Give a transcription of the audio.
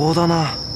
高だな。